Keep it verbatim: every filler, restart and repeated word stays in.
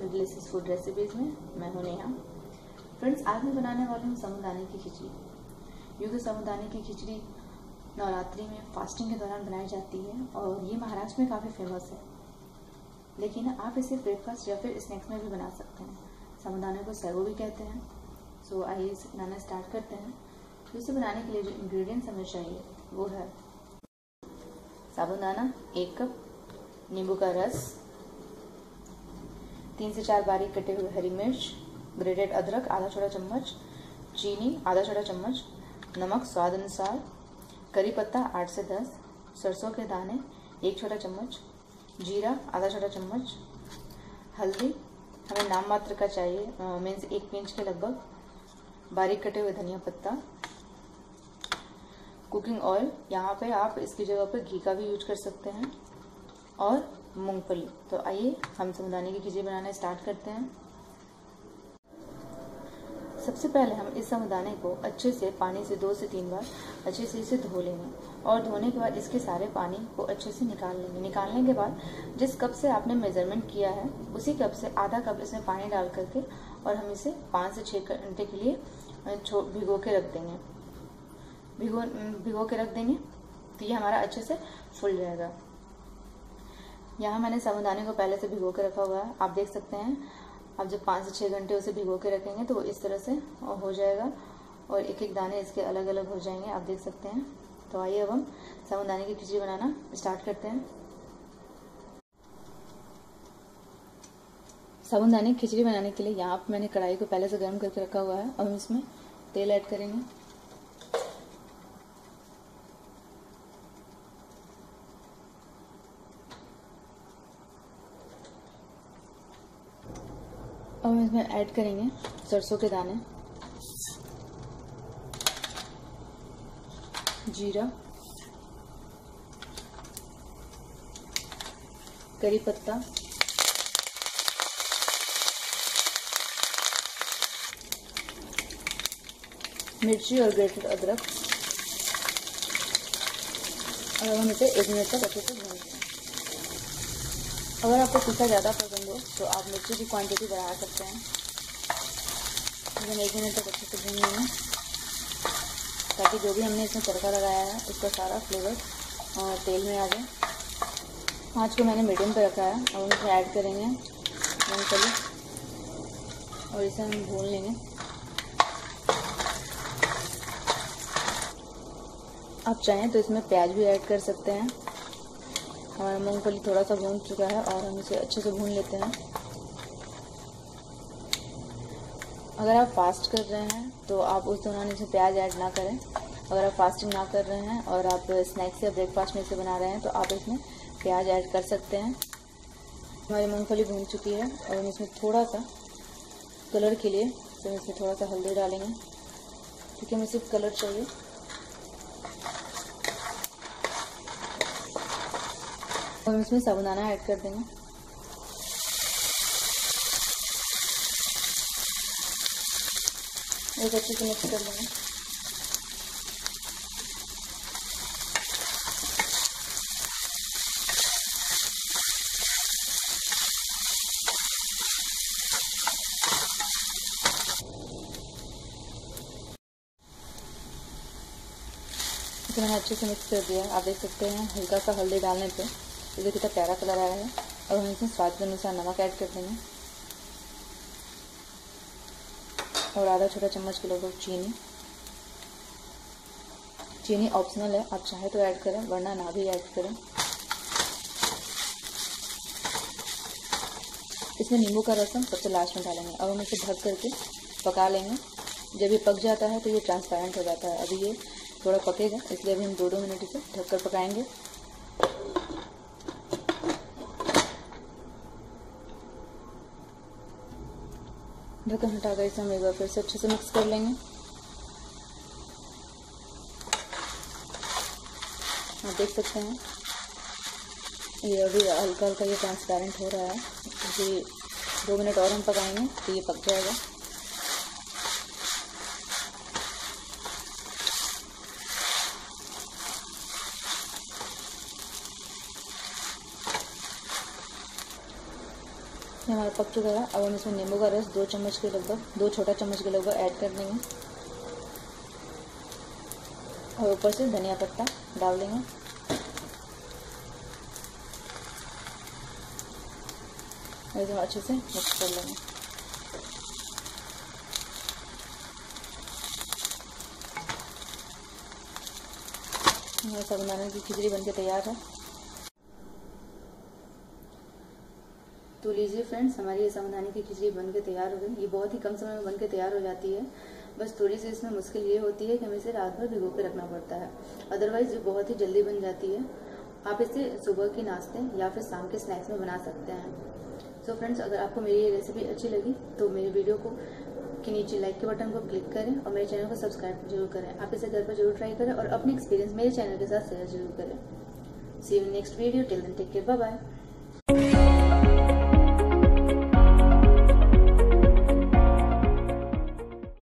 हैं delicious food recipes में। मैं हूं नेहा। फ्रेंड्स, आज मैं बनाने वाली हूं साबूदाने की खिचड़ी। यूँ तो साबूदाने की खिचड़ी नवरात्रि में फास्टिंग के दौरान बनाई जाती है और ये महाराष्ट्र में काफ़ी फेमस है, लेकिन आप इसे ब्रेकफास्ट या फिर स्नैक्स में भी बना सकते हैं। साबूदाने को सैगो भी कहते हैं। सो आइए इसे बनाना स्टार्ट करते हैं। तो इसे बनाने के लिए जो इंग्रेडिएंट्स हमें चाहिए वो है साबूदाना एक कप, नींबू का रस, तीन से चार बारीक कटे हुए हरी मिर्च, ग्रेटेड अदरक आधा छोटा चम्मच, चीनी आधा छोटा चम्मच, नमक स्वाद अनुसार, करी पत्ता आठ से दस, सरसों के दाने एक छोटा चम्मच, जीरा आधा छोटा चम्मच, हल्दी हमें नाम मात्र का चाहिए, मीन्स एक पिंच के लगभग, बारीक कटे हुए धनिया पत्ता, कुकिंग ऑयल, यहाँ पे आप इसकी जगह पे घी का भी यूज कर सकते हैं, और मूंगफली। तो आइए हम साबूदाने की खिचड़ी बनाना स्टार्ट करते हैं। सबसे पहले हम इस साबूदाने को अच्छे से पानी से दो से तीन बार अच्छे से इसे धो लेंगे और धोने के बाद इसके सारे पानी को अच्छे से निकाल लेंगे। निकालने के बाद जिस कप से आपने मेजरमेंट किया है उसी कप से आधा कप इसमें पानी डाल करके और हम इसे पाँच से छः घंटे के लिए भिगो के रख देंगे भिगो भिगो के रख देंगे तो ये हमारा अच्छे से फूल जाएगा। यहाँ मैंने साबूदाने को पहले से भिगो के रखा हुआ है, आप देख सकते हैं। आप जब पाँच से छः घंटे उसे भिगो के रखेंगे तो वो इस तरह से हो जाएगा और एक एक दाने इसके अलग अलग हो जाएंगे, आप देख सकते हैं। तो आइए अब हम साबूदाने की खिचड़ी बनाना स्टार्ट करते हैं। साबूदाने की खिचड़ी बनाने के लिए यहाँ पर मैंने कढ़ाई को पहले से गर्म करके रखा हुआ है। अब हम इसमें तेल ऐड करेंगे। अब हम इसमें ऐड करेंगे सरसों के दाने, जीरा, करी पत्ता, मिर्ची और ग्रेटेड अदरक, और हम इसे एक मिनट तक अच्छे से भूनेंगे। अगर आपको तीखा ज़्यादा पसंद हो तो आप मिर्ची की क्वांटिटी बढ़ा सकते हैं। हम एक मिनट तक अच्छे से भून लेंगे ताकि जो भी हमने इसमें तड़का लगाया है उसका सारा फ्लेवर और तेल में आ जाए। आँच को मैंने मीडियम पर रखा है। अब इसमें ऐड करेंगे मूंगफली और इसे हम भून लेंगे। आप चाहें तो इसमें प्याज भी ऐड कर सकते हैं। हमारा मूंगफली थोड़ा सा भून चुका है और हम इसे अच्छे से भून लेते हैं। अगर आप फास्ट कर रहे हैं तो आप उस दौरान इसमें प्याज ऐड ना करें। अगर आप फास्टिंग ना कर रहे हैं और आप स्नैक्स या ब्रेकफास्ट में इसे बना रहे हैं तो आप इसमें प्याज ऐड कर सकते हैं। हमारी मूंगफली भून चुकी है और हम इसमें थोड़ा सा कलर के लिए तो हम इसमें थोड़ा सा हल्दी डालेंगे क्योंकि हमें सिर्फ कलर चाहिए। और हम इसमें साबूदाना ऐड कर देंगे। एक अच्छे से मिक्स कर लेंगे। इतना मैंने अच्छे से मिक्स कर दिया। आप देख सकते हैं हल्का सा हल्दी डालने पे ये कितना प्यारा कलर आया है। और हम इसमें स्वाद के अनुसार नमक ऐड कर देंगे और आधा छोटा चम्मच के लगभग चीनी। चीनी ऑप्शनल है, आप चाहे तो ऐड करें वरना ना भी ऐड करें। इसमें नींबू का रस हम सबसे लास्ट में डालेंगे। अब हम इसे ढक करके पका लेंगे। जब ये पक जाता है तो ये ट्रांसपेरेंट हो जाता है। अभी ये थोड़ा पकेगा इसलिए अभी हम दो दो मिनट इसे ढक कर पकाएंगे। ढक्कन हटाकर इसे हम एक बार फिर से अच्छे से मिक्स कर लेंगे। आप देख सकते हैं ये अभी हल्का हल्का ये ट्रांसपेरेंट हो रहा है। ये दो मिनट और हम पकाएंगे तो ये पक जाएगा। ये हमारा पक चुका है। अब हम इसमें नींबू का रस दो चम्मच के लगभग दो छोटा चम्मच के लगभग ऐड कर देंगे और ऊपर से धनिया पत्ता डाल देंगे। इसे अच्छे से मिक्स कर लेंगे। हमारी साबुदाना की खिचड़ी बनके तैयार है। तो लीजिए फ्रेंड्स, हमारी ये साबुदाने की खिचड़ी बनके तैयार हो गई। ये बहुत ही कम समय में बनके तैयार हो जाती है। बस थोड़ी सी इसमें मुश्किल ये होती है कि हमें इसे रात भर भिगो के रखना पड़ता है, अदरवाइज ये बहुत ही जल्दी बन जाती है। आप इसे सुबह के नाश्ते या फिर शाम के स्नैक्स में बना सकते हैं। सो so फ्रेंड्स, अगर आपको मेरी ये रेसिपी अच्छी लगी तो मेरे वीडियो को के नीचे लाइक के बटन को क्लिक करें और मेरे चैनल को सब्सक्राइब जरूर करें। आप इसे घर पर जरूर ट्राई करें और अपने एक्सपीरियंस मेरे चैनल के साथ शेयर जरूर करें। See you next video, till then take care, bye bye.